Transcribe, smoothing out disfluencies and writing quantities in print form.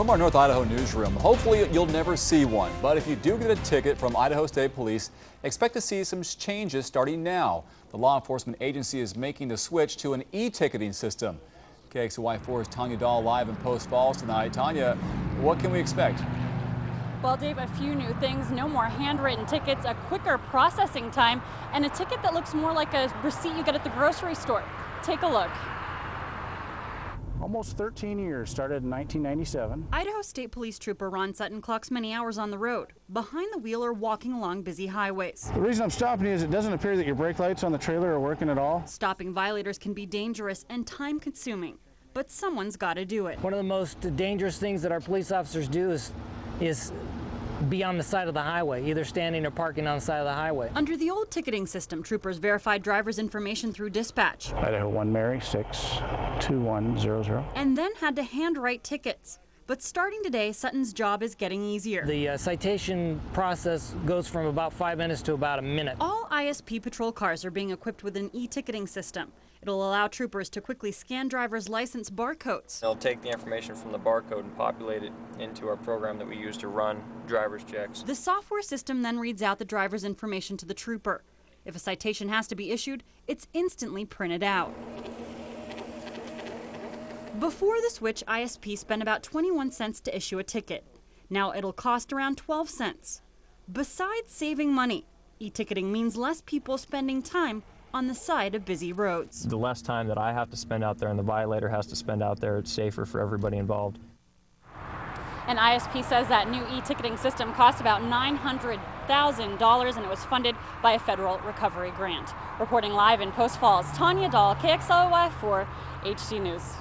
From our North Idaho newsroom, hopefully you'll never see one, but if you do get a ticket from Idaho State Police, expect to see some changes starting now. The law enforcement agency is making the switch to an e-ticketing system. KXLY4's Tanya Dahl live in Post Falls tonight. Tanya, what can we expect? Well, Dave, a few new things. No more handwritten tickets, a quicker processing time, and a ticket that looks more like a receipt you get at the grocery store. Take a look. Almost 13 years, started in 1997. Idaho State Police Trooper Ron Sutton clocks many hours on the road, behind the wheel or walking along busy highways. The reason I'm stopping you is it doesn't appear that your brake lights on the trailer are working at all. Stopping violators can be dangerous and time-consuming, but someone's got to do it. One of the most dangerous things that our police officers do is be on the side of the highway, either standing or parking on the side of the highway. Under the old ticketing system, troopers verified drivers' information through dispatch. Idaho 1 Mary 62100. And then had to handwrite tickets. But starting today, Sutton's job is getting easier. The citation process goes from about 5 minutes to about a minute. All ISP patrol cars are being equipped with an e-ticketing system. It'll allow troopers to quickly scan drivers' license barcodes. They'll take the information from the barcode and populate it into our program that we use to run driver's checks. The software system then reads out the driver's information to the trooper. If a citation has to be issued, it's instantly printed out. Before the switch, ISP spent about 21 cents to issue a ticket. Now it'll cost around 12 cents. Besides saving money, e-ticketing means less people spending time on the side of busy roads. The less time that I have to spend out there and the violator has to spend out there, it's safer for everybody involved. And ISP says that new e-ticketing system cost about $900,000 and it was funded by a federal recovery grant. Reporting live in Post Falls, Tanya Dahl, KXLY4 HD News.